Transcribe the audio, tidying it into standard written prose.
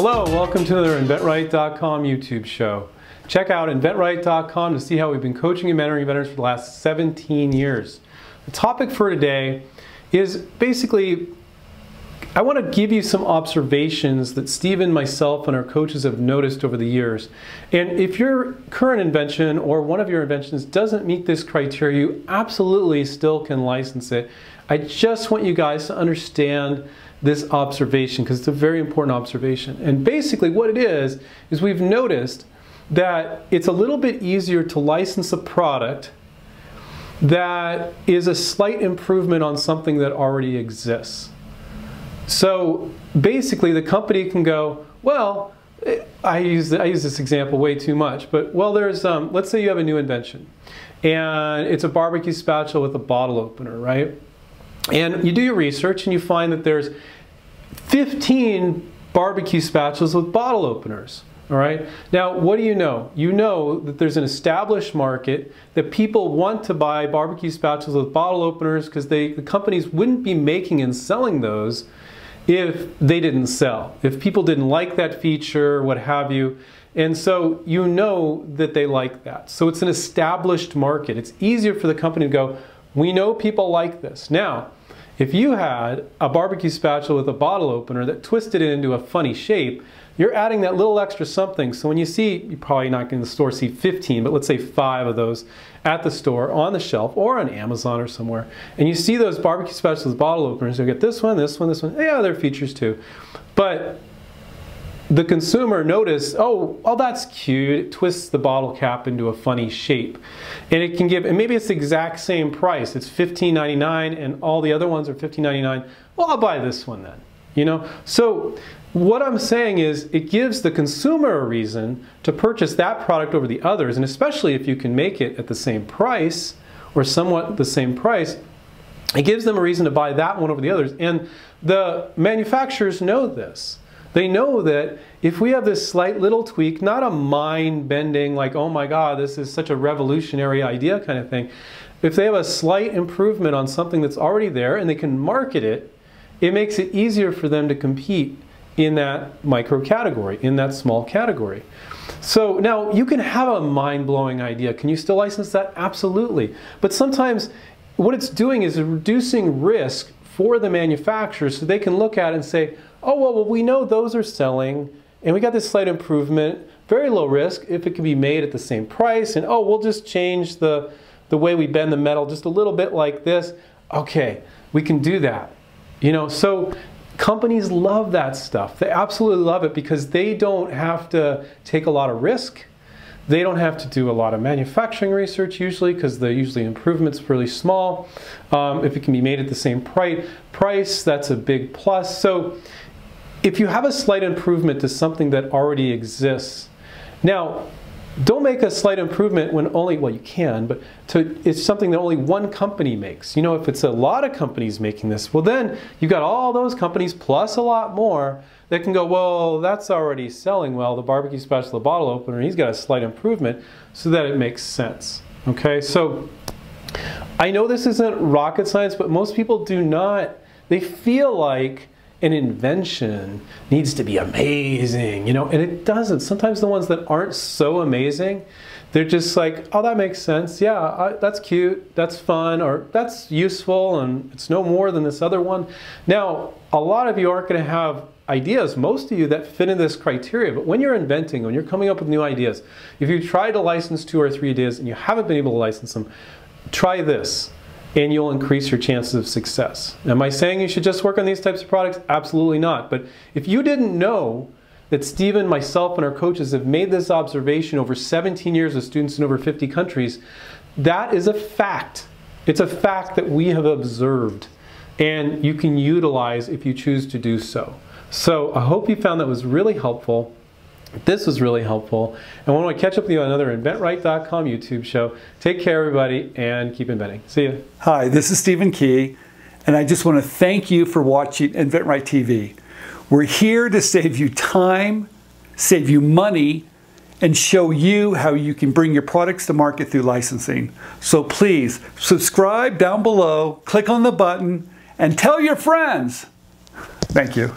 Hello, welcome to another InventRight.com YouTube show. Check out InventRight.com to see how we've been coaching and mentoring inventors for the last 17 years. The topic for today is basically, I want to give you some observations that Stephen, myself, and our coaches have noticed over the years. And if your current invention or one of your inventions doesn't meet this criteria, you absolutely still can license it. I just want you guys to understand this observation, because it's a very important observation. And basically what it is we've noticed that it's a little bit easier to license a product that is a slight improvement on something that already exists. So basically the company can go, well, I use this example way too much, but well, there's, let's say you have a new invention and it's a barbecue spatula with a bottle opener, right? And you do your research and you find that there's 15 barbecue spatulas with bottle openers, all right? Now, what do you know? You know that there's an established market that people want to buy barbecue spatulas with bottle openers because the companies wouldn't be making and selling those if they didn't sell, if people didn't like that feature, what have you. And so you know that they like that. So it's an established market. It's easier for the company to go, we know people like this. Now, if you had a barbecue spatula with a bottle opener that twisted it into a funny shape, you're adding that little extra something. So when you see, you're probably not going to the store see 15, but let's say 5 of those at the store, on the shelf, or on Amazon or somewhere, and you see those barbecue spatulas with bottle openers, you'll get this one, this one, this one, yeah, other features too. But the consumer noticed, oh, well, that's cute. It twists the bottle cap into a funny shape. And it can give, and maybe it's the exact same price. It's $15.99 and all the other ones are $15.99. Well, I'll buy this one then, you know? So what I'm saying is it gives the consumer a reason to purchase that product over the others. And especially if you can make it at the same price or somewhat the same price, it gives them a reason to buy that one over the others. And the manufacturers know this. They know that if we have this slight little tweak, not a mind-bending, like, oh my God, this is such a revolutionary idea kind of thing. If they have a slight improvement on something that's already there and they can market it, it makes it easier for them to compete in that micro category, in that small category. So now you can have a mind-blowing idea. Can you still license that? Absolutely. But sometimes what it's doing is reducing risk for the manufacturer, so they can look at it and say, oh, well, we know those are selling and we got this slight improvement, very low risk if it can be made at the same price, and oh, we'll just change the way we bend the metal just a little bit like this. Okay, we can do that. You know, so companies love that stuff. They absolutely love it because they don't have to take a lot of risk. They don't have to do a lot of manufacturing research usually, because the usually improvements are really small. If it can be made at the same price, that's a big plus. So if you have a slight improvement to something that already exists, now don't make a slight improvement when only, well, you can, but it's something that only one company makes. You know, if it's a lot of companies making this, well then you've got all those companies plus a lot more that can go, well, that's already selling well, the barbecue spatula bottle opener, he's got a slight improvement, so that it makes sense. Okay, so I know this isn't rocket science, but most people do not, they feel like an invention needs to be amazing, you know, and it doesn't. Sometimes the ones that aren't so amazing, they're just like, oh, that makes sense. Yeah, that's cute, that's fun, or that's useful, and it's no more than this other one. Now, a lot of you aren't going to have ideas, most of you, that fit in this criteria, but when you're inventing, when you're coming up with new ideas, if you try to license 2 or 3 ideas and you haven't been able to license them, try this, and you'll increase your chances of success. Am I saying you should just work on these types of products? Absolutely not. But if you didn't know that Stephen, myself, and our coaches have made this observation over 17 years with students in over 50 countries, that is a fact. It's a fact that we have observed and you can utilize if you choose to do so. So I hope you found that was really helpful. This was really helpful. And when I catch up with you on another InventRight.com YouTube show, take care, everybody, and keep inventing. See you. Hi, this is Stephen Key, and I just want to thank you for watching InventRight TV. We're here to save you time, save you money, and show you how you can bring your products to market through licensing. So please, subscribe down below, click on the button, and tell your friends. Thank you.